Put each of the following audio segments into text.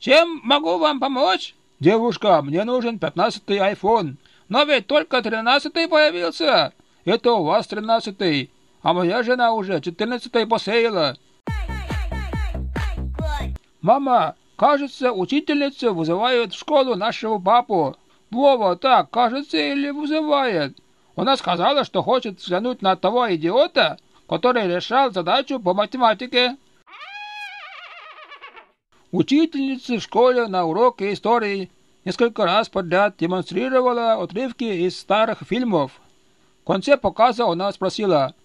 Чем могу вам помочь? Девушка, мне нужен 15-й айфон. Но ведь только 13-й появился. Это у вас 13-й. А моя жена уже 14-й посеяла. Мама, кажется, учительница вызывает в школу нашего папу. Вова, так, кажется, или вызывает. Она сказала, что хочет взглянуть на того идиота, который решал задачу по математике. Учительница в школе на уроке истории несколько раз подряд демонстрировала отрывки из старых фильмов. В конце показа она спросила: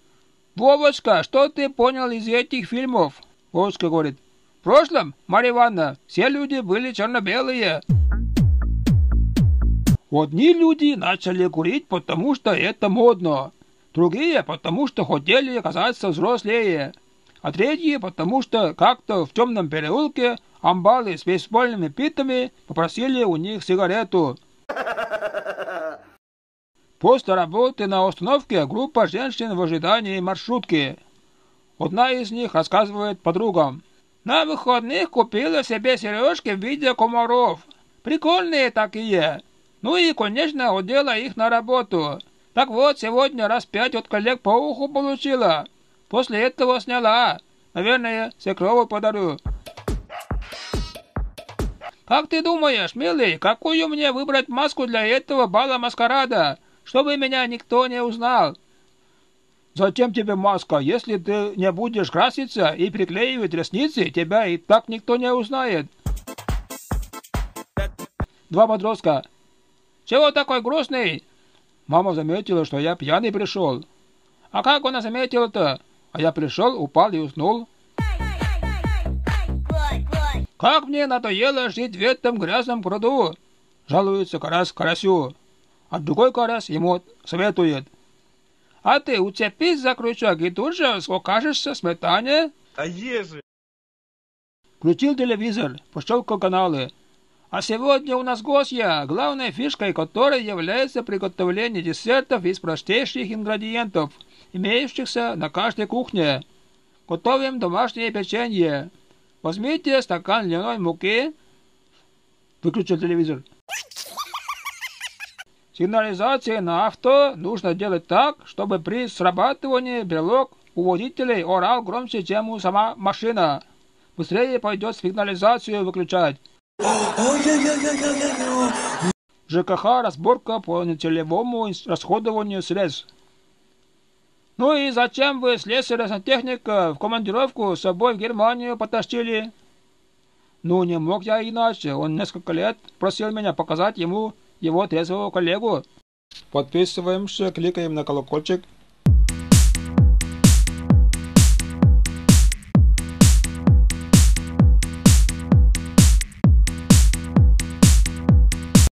«Вовочка, что ты понял из этих фильмов?» Вовочка говорит: «В прошлом, Марья Ивановна, все люди были черно-белые. Одни люди начали курить, потому что это модно. Другие, потому что хотели казаться взрослее. А третьи, потому что как-то в темном переулке амбалы с бейсбольными питами попросили у них сигарету». После работы на остановке группа женщин в ожидании маршрутки. Одна из них рассказывает подругам: «На выходных купила себе сережки в виде комаров. Прикольные такие. Ну и, конечно, одела их на работу. Так вот, сегодня раз 5 от коллег по уху получила. После этого сняла. Наверное, свекрову подарю». «Как ты думаешь, милый, какую мне выбрать маску для этого бала маскарада, чтобы меня никто не узнал?» «Зачем тебе маска? Если ты не будешь краситься и приклеивать ресницы, тебя и так никто не узнает». Два подростка. «Чего такой грустный?» «Мама заметила, что я пьяный пришел». «А как она заметила-то?» «А я пришел, упал и уснул». «Как мне надоело жить в этом грязном пруду!» — жалуется карась карасю. А другой карась ему советует: «А ты уцепись за крючок и тут же скажешься сметане». «А ежи!» Включил телевизор, пощелкал каналы. «А сегодня у нас гостья, главной фишкой которой является приготовление десертов из простейших ингредиентов, имеющихся на каждой кухне. Готовим домашнее печенье. Возьмите стакан льняной муки». Выключил телевизор. «Сигнализации на авто нужно делать так, чтобы при срабатывании брелок у водителей орал громче, чем у сама машина. Быстрее пойдет сигнализацию выключать». ЖКХ разборка по нецелевому расходованию средств. «Ну и зачем вы слесаря-сантехника в командировку с собой в Германию потащили?» «Ну не мог я иначе. Он несколько лет просил меня показать ему его трезвого коллегу». Подписываемся, кликаем на колокольчик.